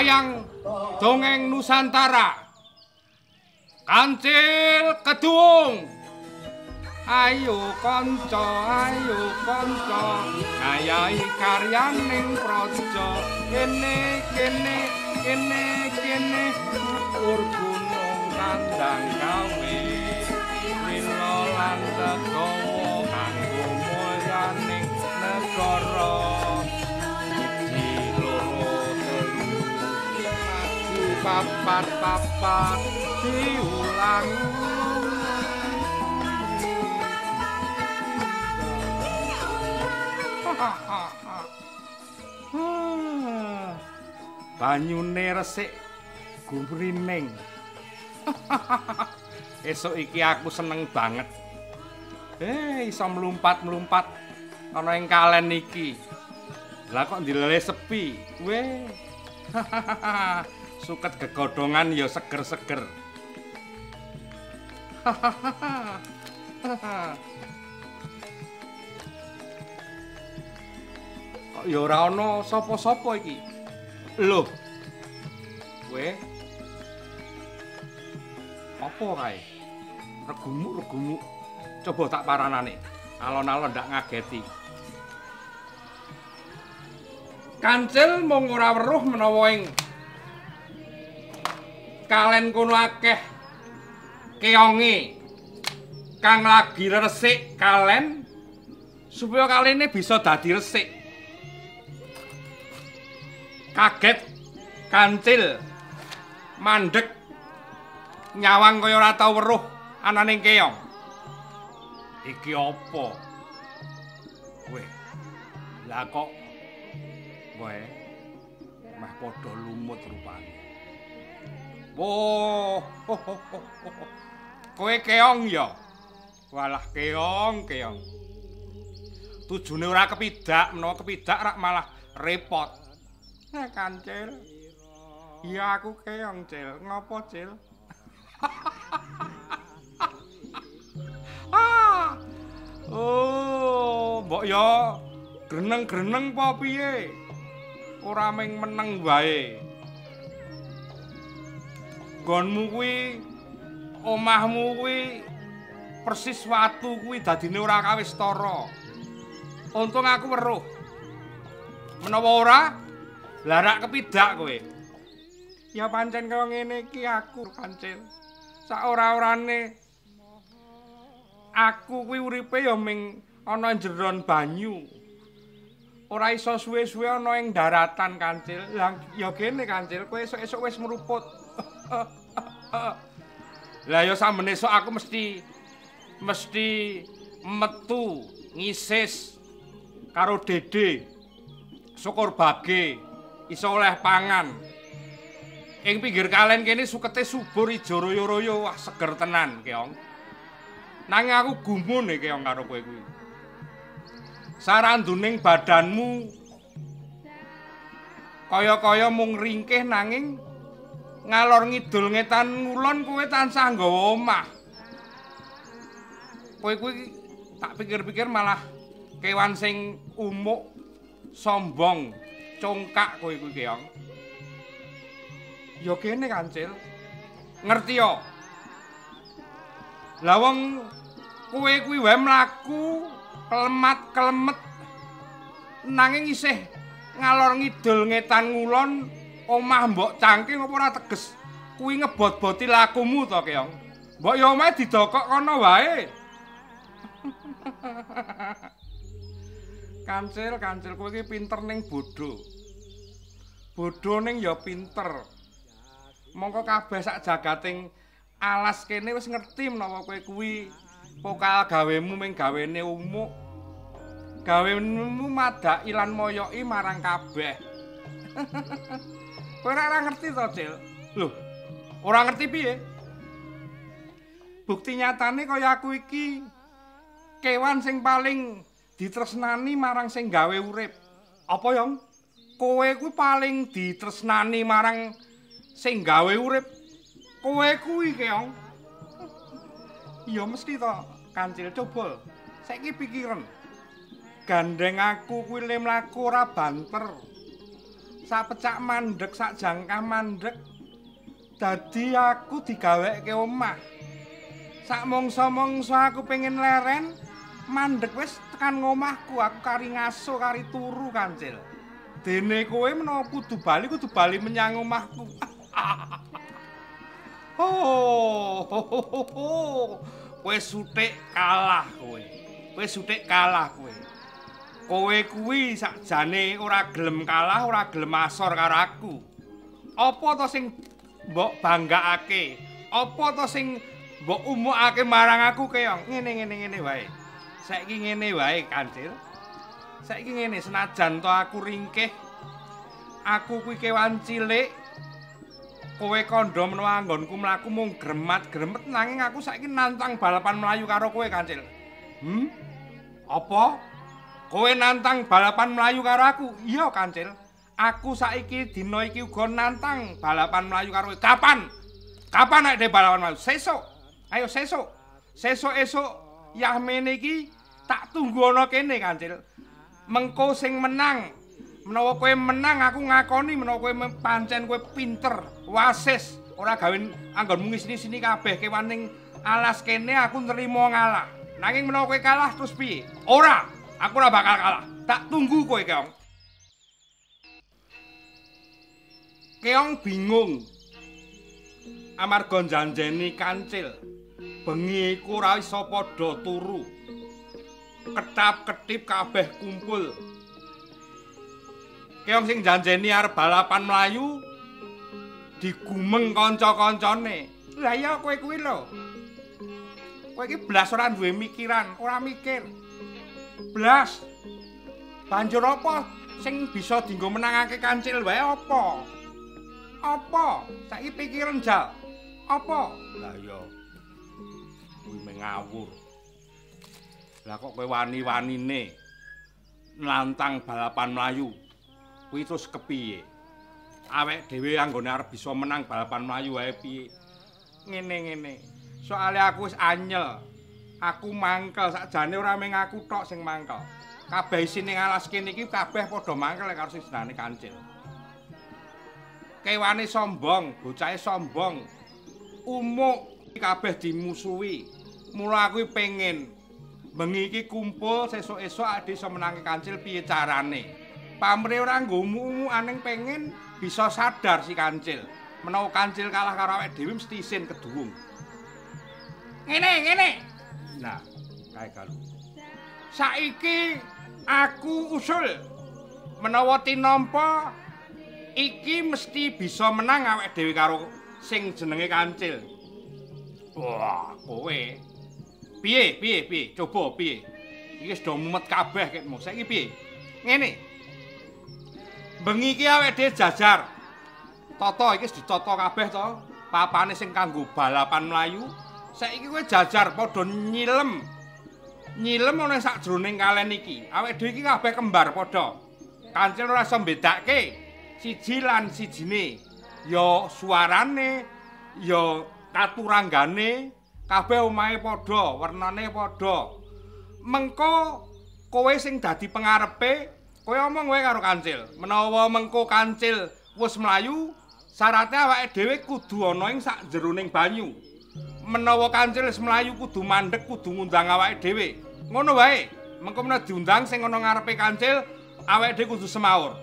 wayang dongeng Nusantara. Kancil Kedhuwung. Ayo kanca, ngayahi karyaning praja. Kene ukur gunung kandang gawe. Mila lan tegawa kanggo mulyaning negara. Papat diulang. Banyune resik gumrining. Esuk iki aku seneng banget. Iso mlumpat-mlumpat ana ing kalen iki. Lah kok dileleh sepi. Weh. Suket gegodongan ya seger-seger. Kok ya ora ana sapa-sapa iki? Loh. Kowe apa kae? Regumuk-regumuk. Coba tak paranane. Alon-alon ndak ngageti. Kancil mung ora weruh menawa ing kalen kono akeh keonge kang lagi resik kalen supaya kalene bisa dadi resik. Kaget Kancil mandek nyawang kaya ora tau weruh anane keong. Iki apa? Kowe. Lah kok kowe mah padha lumut rupane. Kowe keong ya. Walah keong. Tujune ora kepidak, menawa kepidak rak malah repot. Kancil. Iya aku keong, Cil. Ngopo, Cil? Oh, mbok ya greneng-greneng apa piye? Ora mung meneng wae. Gonmu kuwi, omahmu kuwi, persis watu kuwi dadine ora kawis tara. Untung aku weruh. Menawa ora, larak kepidak kowe. Ya pancen kaya ngene iki aku Kancil. Sak ora-orane aku kuwi uripe ya ming ana njeron banyu. Ora iso suwe-suwe ana ing daratan Kancil. Lah ya kene Kancil, kowe esuk-esuk wis meruput. Lah ya sampe esuk aku mesti metu ngisis karo Dede. Syukur bage iso oleh pangan. Ing pinggir kalen kene sukete subur ijo royo-royo, wah seger tenan, Keong. Nanging aku gumun e Keong karo kowe kuwi. Saranduning badanmu kaya-kaya mung ringkih nanging ngalor ngidul ngetan ngulon kowe tansah nggawa omah. Kowe kuwi tak pikir-pikir malah kewan sing umuk, sombong, congkak kowe kuwi Keong. Ya kene Kancil. Ngerti yo. Lah wong kowe kuwi wae mlaku kelemat-kelemet nanging isih ngalor ngidul ngetan ngulon. Omah mbok cangking apa ora teges. Kuwi ngebot-boti lakumu to, Keong. Mbok ya omahe didokok kono wae. Kancil kowe iki pinter ning bodho. Bodho ning ya pinter. Mongko kabeh sak jagating alas kene wis ngerti menawa kowe kuwi pokal gawemu ming gawene umuk. Gawemu madhaki lan moyoki marang kabeh. Kowe ora ngerti to, Cil? Loh, ora ngerti piye? Bukti nyatane kaya aku iki kewan sing paling ditresnani marang sing gawe urip. Apa, Yong? Kowe kuwi paling ditresnani marang sing gawe urip. Kowe kuwi, Keong. Ya mesti to, Kancil. Coba saiki pikiren. Gandeng aku kuwi mlaku ora banter. sapecak mandek, sak jangkah mandek. Dadi aku digaweke omah. Sak mongso-mongso aku pengen leren, mandek wis tekan ngomahku, aku kari ngaso, kari turu kancil. Dene kowe menawa kudu bali menyang omahku. Oh. Kowe sutik kalah kowe. Kowe sutik kalah kowe. Kowe kuwi sakjane ora gelem kalah, ora gelem asor karo aku. Apa to sing mbok banggaake? Apa to sing mbok umukake marang aku kaya ngene wae. Saiki ngene wae, Kancil. Saiki ngene, senajan to aku ringkih. Aku kuwi kewan cilik. Kowe kandha menawa nggonku mlaku mung gremet-gremet, nanging aku saiki nantang balapan mlayu karo kowe, Kancil. Apa? Kowe nantang balapan mlayu karo aku? Iya, Kancil. Aku saiki dina iki uga nantang balapan mlayu karo kowe. Kapan? Kapan nek balapan mlayu? Sesuk. Ayo sesuk. Sesuk-esuk yahmene iki tak tunggu ana kene, Kancil. Mengko sing menang. Menawa kowe menang aku ngakoni menawa kowe pancen kowe pinter, wasis, ora gawe anggonmu ngisini-sini kabeh kewan ning alas kene aku nrimo ngalah. Nanging menawa kowe kalah terus piye? Ora, aku ora bakal kalah. Tak tunggu kowe, Keong. Keong bingung. Amarga janjeni Kancil, bengi iku ora iso padha turu. Ketap-ketip kabeh kumpul. Keong sing janjeni arep balapan mlayu digumeng kanca-kancane. Lah ya kowe kuwi lho. Kowe iki blas ora duwe mikiran, ora mikir. Blas. Banjur apa sing bisa dienggo menangake Kancil wae apa? Apa? Saiki pikiran jal. Apa? Lah ya. Kuwi ngawur. Lah kok kowe wani-wanine nantang balapan mlayu? Kuwi terus kepiye? Awek dhewe anggone arep bisa menang balapan mlayu wae piye? Ngene-ngene. Soale aku wis anyel. Aku mangkel sakjane ora mung aku tok sing mangkel. Kabeh isine alas kene iki kabeh padha mangkel karo sing jenenge Kancil. Kewane sombong, bocahe sombong. Umuk kabeh dimusuhi. Mula aku pengen bengi iki kumpul sesuk-esuk ade iso menangi Kancil piye carane? Pamre ora nggo umuk-umukane pengen bisa sadar si Kancil. Menawa Kancil kalah karo awake dhewe mesti isin kedhuwung. Ngene. Nah, kae kalu. Saiki aku usul menawa tinampa iki mesti bisa menang awake dhewe karo sing jenenge Kancil. Wah, kowe. Piye? Coba piye? Iki wis do mumet kabeh ketmu. Saiki piye? Ngene. Bengi iki awake dhewe jajar. Toto iki ditata kabeh to. Papane sing kanggo balapan mlayu. Saiki kowe jajar padha nyilem. Nyilem ana sak jroning kalen iki. Awake dhewe iki kabeh kembar padha. Kancil ora iso mbedakke siji lan sijine. Ya suarane, ya katuranggane, kabeh omahe padha, wernane padha. Mengko kowe sing dadi pengarepe. Kowe omong wae karo Kancil. Menawa mengko Kancil wis mlayu, syaratnya awake dhewe kudu ana ing sak jeroning banyu. Menawa Kancil wis mlayu kudu mandek, kudu ngundang awake dhewe. Ngono wae. Mengko menawa diundang sing ana ngarepe Kancil, awake dhewe kudu semaur.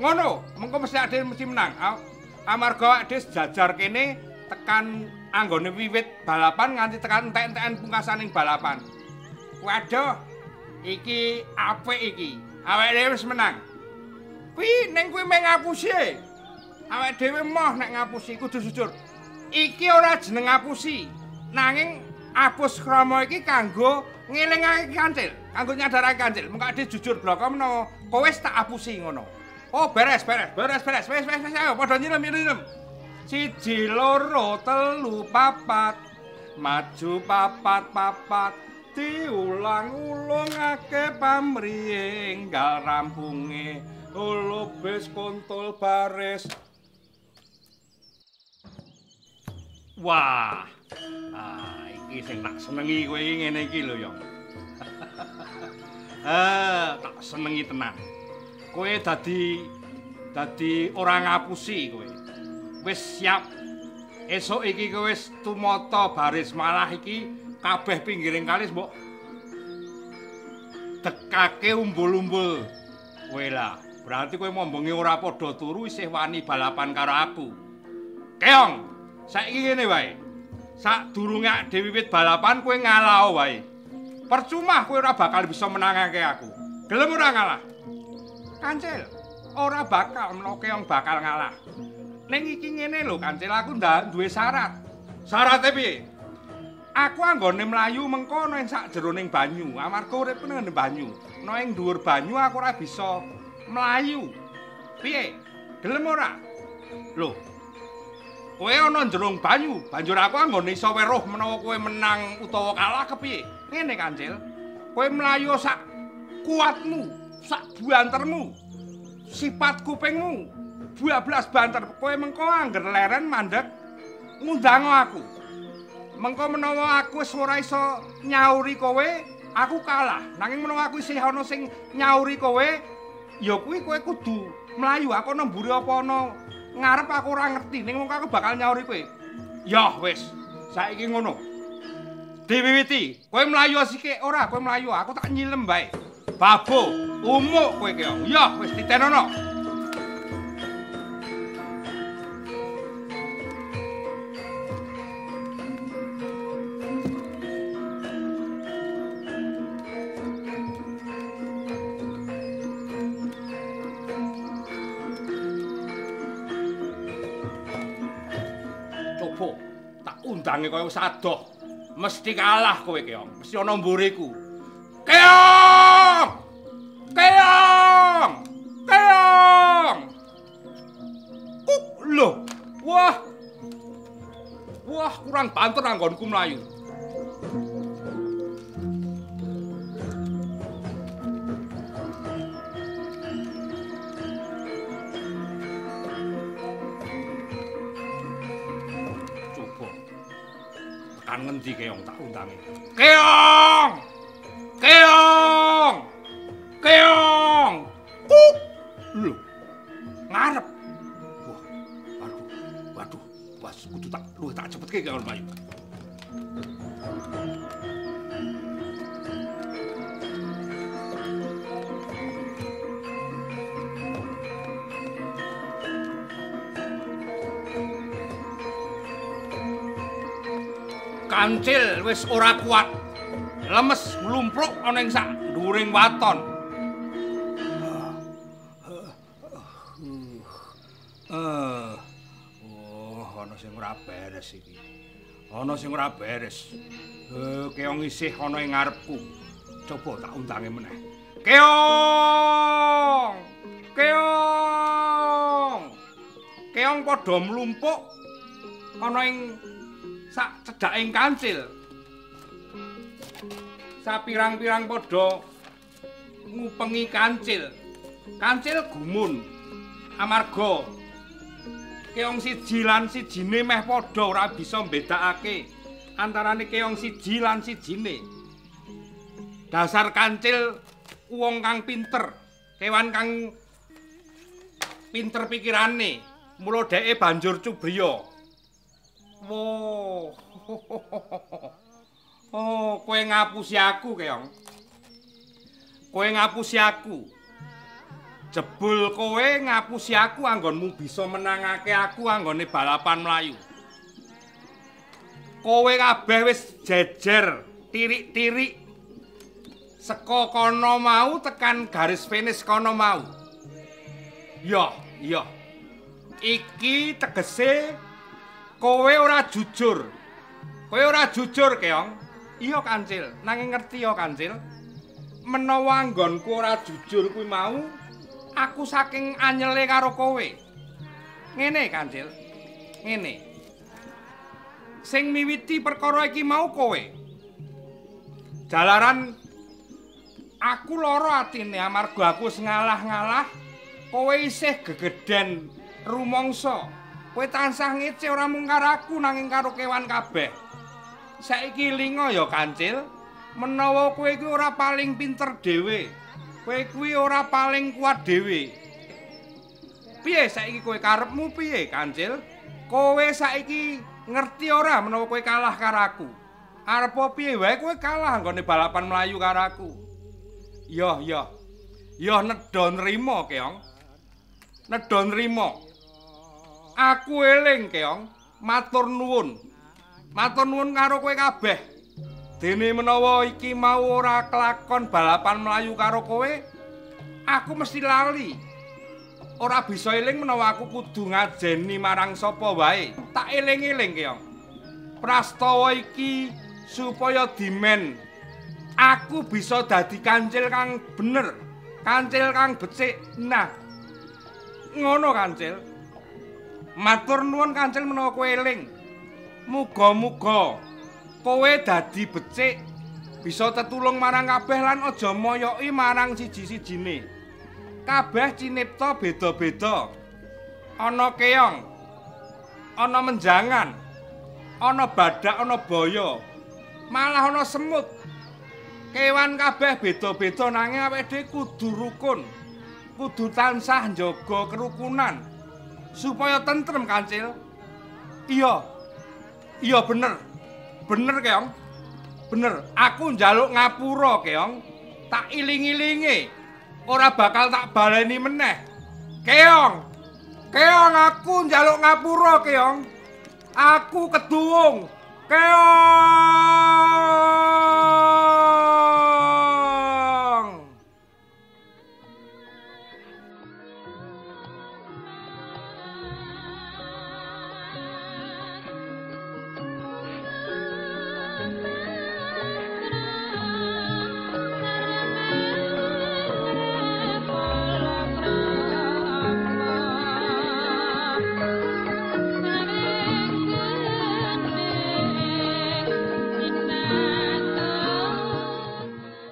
Ngono, mengko mesti awake dhewe mesti menang. Amarga awake dhewe jajar kene tekan anggone wiwit balapan nganti tekan entek-entekan pungkasaning balapan. Waduh, iki apik iki. Awake dhewe wis menang. Kuwi ning kuwi meng ngapusi. Awake dhewe moh nek ngapusi kudu jujur. Iki ora jeneng ngapusi. Nanging apus krama iki kanggo ngelingake Kancil, kanggo nyadarake Kancil. Mengko dhewe jujur bloko menawa kowe wis tak apusi ngono. Oh, beres. Wis ayo padha nyilem. 1 2 3 4 maju 4 diulang-ulungake pamrihe enggal rampunge ulubis kontol baris. Wah, iki sing tak senengi kowe iki ngene iki lho, Yong. Tak senengi tenan. Kowe dadi Dadi ora ngapusi kowe. Wis siap. Esok iki kowe wis tumata baris, malah iki kabeh pinggiring kali mbok tekake umbul-umbul. Kowe lah, berarti kowe mombonge ora padha turu isih wani balapan karo aku. Keong, saiki ngene wae. Sadurunge dhewe wiwit balapan kowe ngalah wae. Percuma kowe ora bakal bisa menangake aku. Gelem ora ngalah? Kancil, ora bakal Keong bakal ngalah. Neng iki ngene lho Kancil, aku ndak duwe syarat. Syaraté piye? Aku anggone mlayu mengko nang sak jeroning banyu, amarga urip nang banyu. Nang dhuwur banyu aku ora bisa mlayu. Piye? Gelem ora? Lho. Kowe ana jerung banyu, banjur aku anggone iso weruh menawa kowe menang utawa kalah kepiye? Ngene Kancil. Kowe mlayu sak kuatmu, sak buantermu, sifat kupingmu. 12 banter, kowe mengko angger leren mandek ngundang aku. Mengko menawa aku wis ora iso nyauri kowe, aku kalah. Nanging menawa aku isih ana sing nyauri kowe, ya kuwi kowe kudu mlayu. Aku ana mburi apa ana ngarep aku ora ngerti, ning mengko aku bakal nyauri kowe. Yah wis, saiki ngono. Diwiwiti, kowe mlayu sik ora, kowe mlayu aku tak nyilem bae. Babo, umuk kowe ki. Yah wis ditenono. Undange kowe sadoh. Mesti kalah kowe, Keong. Mesti ana mburiku. Keong! Keong! Keong! Kuk lho. Wah. Wah, kurang banter anggonku mlayu. Ngendi Keong tak undangi. Keong! Keong! Keong! Kuk! Lho. Ngarep. Wah. Waduh. Waduh. Wes kudu tak luwih tak cepetke Keong mlayu. Kancil wis ora kuat. Lemes mlumpruk ana ing sak dhuwuring waton. Ana sing ora beres iki. Ana sing ora beres. Keong isih ana ing ngarepku. Coba tak undangi meneh. Keong! Keong! Keong padha mlumpuk ana ing sak cedhaking kancil. Sapirang-pirang padha ngupengi kancil. Kancil gumun amarga Keong siji lan sijine meh padha ora bisa mbedakake antarane Keong siji lan sijine. Dasar kancil wong kang pinter, kewan kang pinter pikirane, mula dheke banjur cubriya. Woh, oh, kowe ngapusi aku, Keong. Kowe ngapusi aku. Jebul kowe ngapusi aku, anggonmu bisa menangake aku anggone balapan mlayu. Kowe kabeh wis jejer, tirik-tirik. Seko kono mau tekan garis finish kono mau. Yo, yo. Iki tegese kowe ora jujur. Kowe ora jujur, Keong. Iya, Kancil. Nanging ngerti ya, Kancil. Menawa nggonku ora jujur kuwi mau, aku saking anyele karo kowe. Ngene, Kancil. Ngene. Sing miwiti perkara iki mau kowe. Jalaran aku lara atine amarga aku wis ngalah-ngalah, kowe isih gegeden rumangsa. Kowe tansah ngece ora mung karo aku nanging karo kewan kabeh. Saiki linga ya Kancil, menawa kowe iki ora paling pinter dhewe, kowe kuwi ora paling kuat dhewe. Piye saiki kowe karepmu piye, Kancil? Kowe saiki ngerti ora menawa kowe kalah karo aku? Arep piye wae kowe kalah nggone balapan mlayu karo aku. Yoh nedha nrimo, Keong. Nedha nrimo. Aku eling, Keong. Matur nuwun. Matur nuwun karo kowe kabeh. Dene menawa iki mau ora kelakon balapan mlayu karo kowe, aku mesti lali. Ora bisa eling menawa aku kudu ngajeni marang sapa wae. Tak eling-eling, Keong. Prastawa iki supaya dimen aku bisa dadi kancil kang bener, kancil kang becik. Nah, ngono Kancil. Matur nuwun Kancil menawa kowe eling. Muga-muga kowe dadi becik, bisa tetulung marang kabeh lan aja moyoki marang siji-sijine. Kabeh cinipta beda-beda. Ana keong, ana menjangan, ana badak, ana baya, malah ana semut. Kewan kabeh beda-beda nanging awake dhewe kudu rukun. Kudu tansah njaga kerukunan supaya tentrem, Kancil. Iya bener. Bener, Keong. Bener. Aku njaluk ngapura, Keong. Tak iling-ilinge. Ora bakal tak baleni meneh. Keong aku njaluk ngapura, Keong. Aku kedhuwung. Keong.